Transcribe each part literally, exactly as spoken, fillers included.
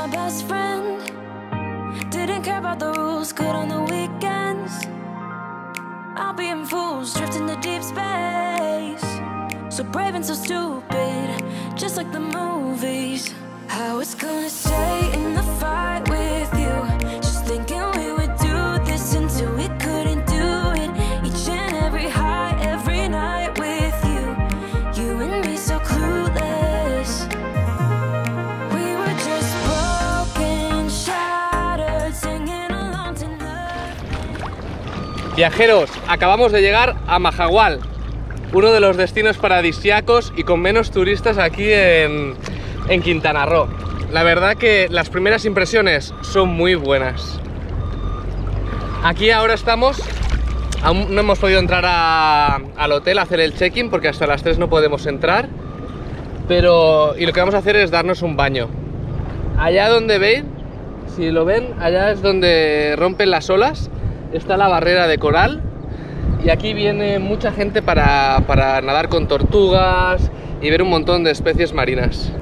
my best friend. Didn't care about the rules, good on the weekends. I'll be in fools, drifting to deep space. So brave and so stupid, just like the movies. I was gonna stay in the fight with you, just thinking we would do this until we couldn't do it. Each and every high, every night with you, you and me so clueless. We were just broken, shattered, singing along tonight. Viajeros, acabamos de llegar a Mahahual, uno de los destinos paradisíacos y con menos turistas aquí en... en Quintana Roo. La verdad que las primeras impresiones son muy buenas. Aquí ahora estamos, aún no hemos podido entrar a, al hotel a hacer el check-in porque hasta las tres no podemos entrar, pero y lo que vamos a hacer es darnos un baño. Allá donde veis, si lo ven, allá es donde rompen las olas, está la barrera de coral y aquí viene mucha gente para, para nadar con tortugas y ver un montón de especies marinas.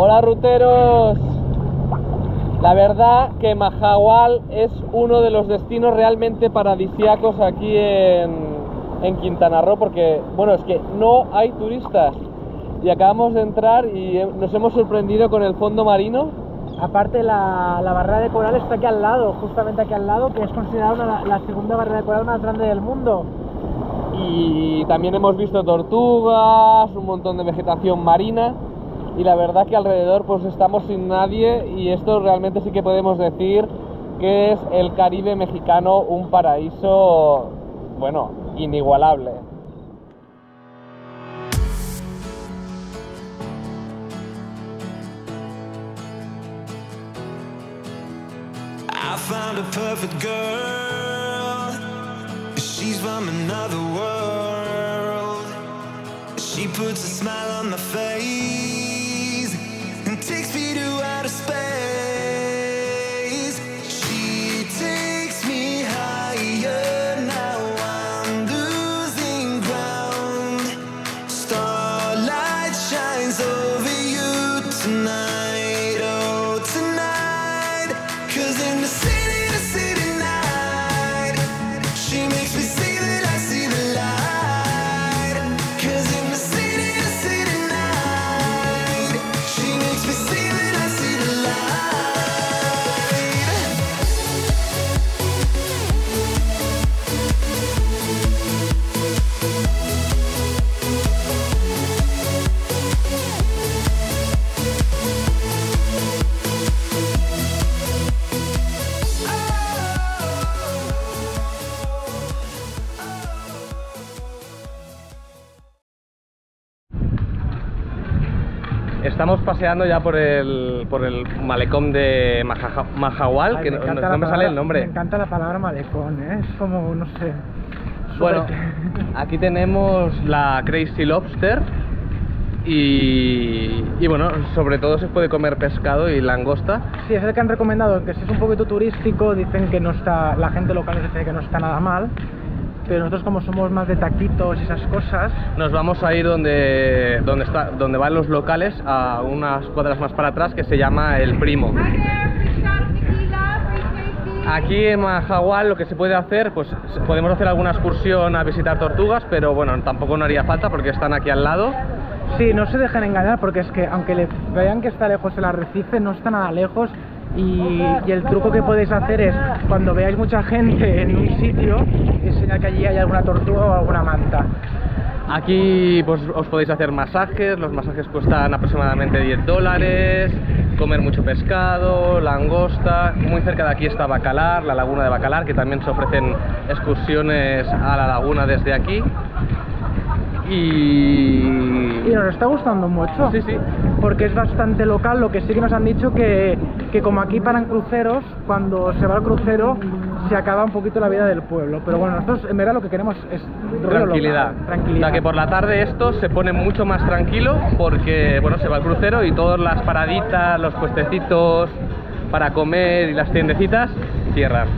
Hola ruteros, la verdad que Mahahual es uno de los destinos realmente paradisíacos aquí en, en Quintana Roo porque, bueno, es que no hay turistas y acabamos de entrar y nos hemos sorprendido con el fondo marino. Aparte la, la barrera de coral está aquí al lado, justamente aquí al lado, que es considerada una, la segunda barrera de coral más grande del mundo. Y también hemos visto tortugas, un montón de vegetación marina. Y la verdad que alrededor pues estamos sin nadie y esto realmente sí que podemos decir que es el Caribe mexicano, un paraíso, bueno, inigualable. I found a perfect girl. She's from another world. She puts a smile on my face. Takes me to outer space. She takes me higher. Now I'm losing ground. Starlight shines over you tonight. Oh, tonight. 'Cause in the city, the city night, she makes me see that I see the light. 'Cause in the city, the city night, she makes me see. Estamos paseando ya por el, por el malecón de Maja, Mahahual, Ay, que no, no me palabra, sale el nombre. Me encanta la palabra malecón, ¿eh? Es como, no sé, es Bueno, aquí tenemos la Crazy Lobster y, y bueno, sobre todo se puede comer pescado y langosta. Sí, es el que han recomendado, que si es un poquito turístico, dicen que no está, la gente local dice que no está nada mal. Pero nosotros, como somos más de taquitos y esas cosas, nos vamos a ir donde donde está donde van los locales, a unas cuadras más para atrás, que se llama El Primo. Aquí en Mahahual lo que se puede hacer, pues podemos hacer alguna excursión a visitar tortugas, pero bueno, tampoco no haría falta porque están aquí al lado. Sí, no se dejen engañar, porque es que aunque le vean que está lejos el arrecife, no está nada lejos. Y, y el truco que podéis hacer es, cuando veáis mucha gente en un sitio, enseñar que allí hay alguna tortuga o alguna manta. Aquí pues, os podéis hacer masajes, los masajes cuestan aproximadamente diez dólares, comer mucho pescado, langosta. Muy cerca de aquí está Bacalar, la laguna de Bacalar, que también se ofrecen excursiones a la laguna desde aquí. Y... y nos está gustando mucho. Sí, sí. Porque es bastante local. Lo que sí que nos han dicho que, que como aquí paran cruceros, cuando se va el crucero se acaba un poquito la vida del pueblo. Pero bueno, nosotros en verdad lo que queremos es tranquilidad. Local, tranquilidad. O sea, que por la tarde esto se pone mucho más tranquilo, porque bueno, se va el crucero y todas las paraditas, los puestecitos para comer y las tiendecitas cierran.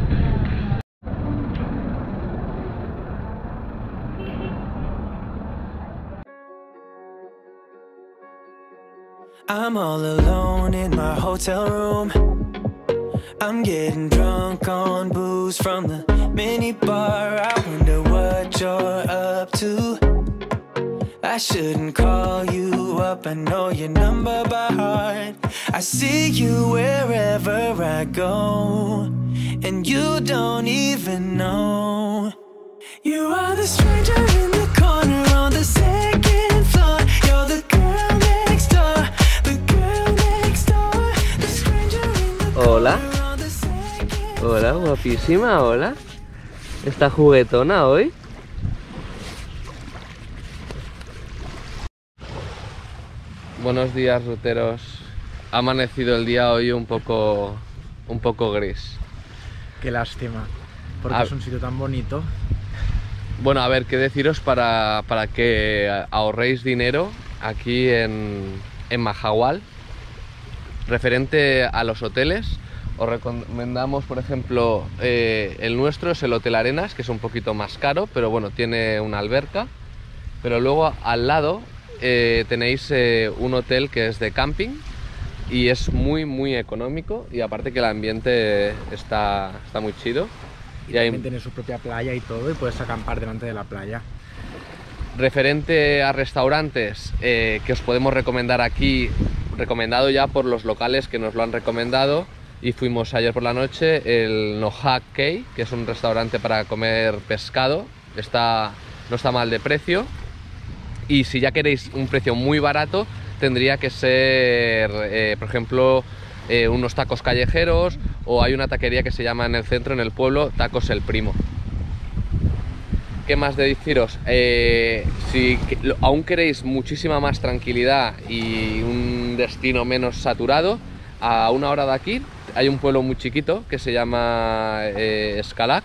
I'm all alone in my hotel room. I'm getting drunk on booze from the minibar. I wonder what you're up to. I shouldn't call you up, I know your number by heart. I see you wherever I go, and you don't even know. You are the stranger in the corner on the second floor. You're the girl next door. Hola, hola, guapísima, hola. ¿Está juguetona hoy? Buenos días, ruteros. Ha amanecido el día hoy un poco, un poco gris. Qué lástima, porque a... es un sitio tan bonito. Bueno, a ver, qué deciros para, para que ahorréis dinero aquí en, en Mahahual. Referente a los hoteles, os recomendamos, por ejemplo, eh, el nuestro es el Hotel Arenas, que es un poquito más caro, pero bueno, tiene una alberca. Pero luego al lado eh, tenéis eh, un hotel que es de camping y es muy, muy económico, y aparte que el ambiente está, está muy chido. Y, y también hay... tiene su propia playa y todo, y puedes acampar delante de la playa. Referente a restaurantes, eh, que os podemos recomendar aquí, recomendado ya por los locales que nos lo han recomendado, y fuimos ayer por la noche, el Nohak Kei, que es un restaurante para comer pescado. Está, no está mal de precio, y si ya queréis un precio muy barato tendría que ser, eh, por ejemplo, eh, unos tacos callejeros, o hay una taquería que se llama en el centro, en el pueblo, Tacos El Primo. ¿Qué más de deciros? Eh, si aún queréis muchísima más tranquilidad y un destino menos saturado, a una hora de aquí hay un pueblo muy chiquito que se llama eh, Xcalak.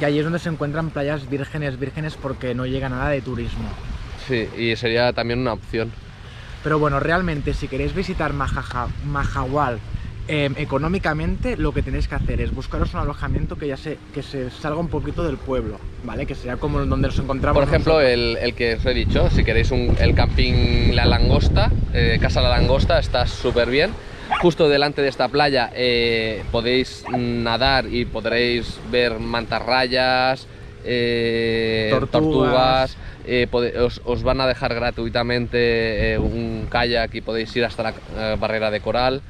Y ahí es donde se encuentran playas vírgenes, vírgenes porque no llega nada de turismo. Sí, y sería también una opción. Pero bueno, realmente si queréis visitar Mahaja, Mahahual, Eh, económicamente, lo que tenéis que hacer es buscaros un alojamiento que ya se, que se salga un poquito del pueblo, ¿vale? Que sea como donde nos encontramos. Por ejemplo, el, el que os he dicho, si queréis un, el camping La Langosta, eh, Casa La Langosta, está súper bien. Justo delante de esta playa eh, podéis nadar y podréis ver mantarrayas, eh, tortugas, tortugas eh, os, os van a dejar gratuitamente eh, un kayak y podéis ir hasta la eh, barrera de coral.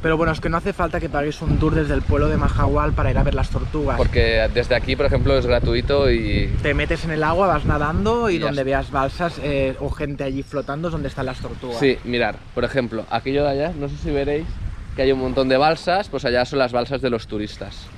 Pero bueno, es que no hace falta que paguéis un tour desde el pueblo de Mahahual para ir a ver las tortugas. Porque desde aquí, por ejemplo, es gratuito y... te metes en el agua, vas nadando y, y donde veas balsas eh, o gente allí flotando es donde están las tortugas. Sí, mirad, por ejemplo, aquello de allá, no sé si veréis que hay un montón de balsas, pues allá son las balsas de los turistas.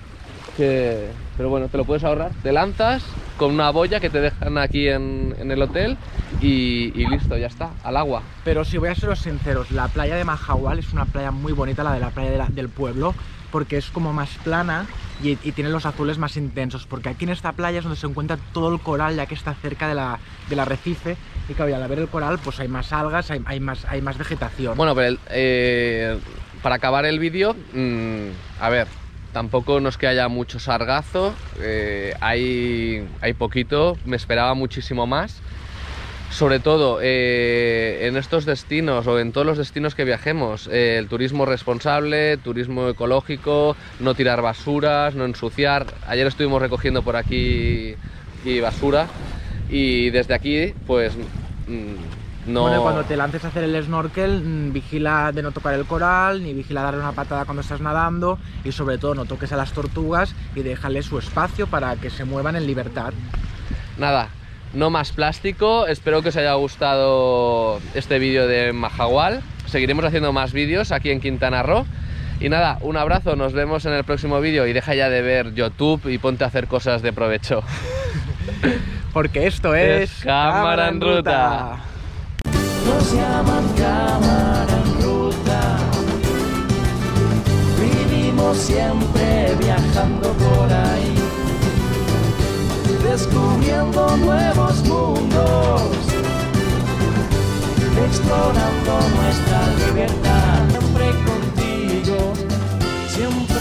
Que... pero bueno, te lo puedes ahorrar. Te lanzas con una boya que te dejan aquí en, en el hotel y, y listo, ya está, al agua. Pero si voy a seros sinceros, la playa de Mahahual es una playa muy bonita, la de la playa de la, del pueblo, porque es como más plana y, y tiene los azules más intensos, porque aquí en esta playa es donde se encuentra todo el coral, ya que está cerca de la, del arrecife, y claro, y al haber el coral pues hay más algas, hay, hay, más, hay más vegetación. Bueno, pero el, eh, para acabar el vídeo, mmm, a ver, tampoco no es que haya mucho sargazo, eh, hay, hay poquito, me esperaba muchísimo más. Sobre todo eh, en estos destinos o en todos los destinos que viajemos, eh, el turismo responsable, turismo ecológico, no tirar basuras, no ensuciar. Ayer estuvimos recogiendo por aquí y basura y desde aquí pues no... Bueno, cuando te lances a hacer el snorkel, vigila de no tocar el coral, ni vigila darle una patada cuando estás nadando y sobre todo no toques a las tortugas y déjale su espacio para que se muevan en libertad. Nada. No más plástico, espero que os haya gustado este vídeo de Mahahual. Seguiremos haciendo más vídeos aquí en Quintana Roo. Y nada, un abrazo, nos vemos en el próximo vídeo. Y deja ya de ver YouTube y ponte a hacer cosas de provecho. Porque esto es... es Cámara en Ruta. No se llaman Cámara en Ruta. Vivimos siempre viajando por ahí, descubriendo nuevos mundos, explorando nuestra libertad. Siempre contigo, siempre.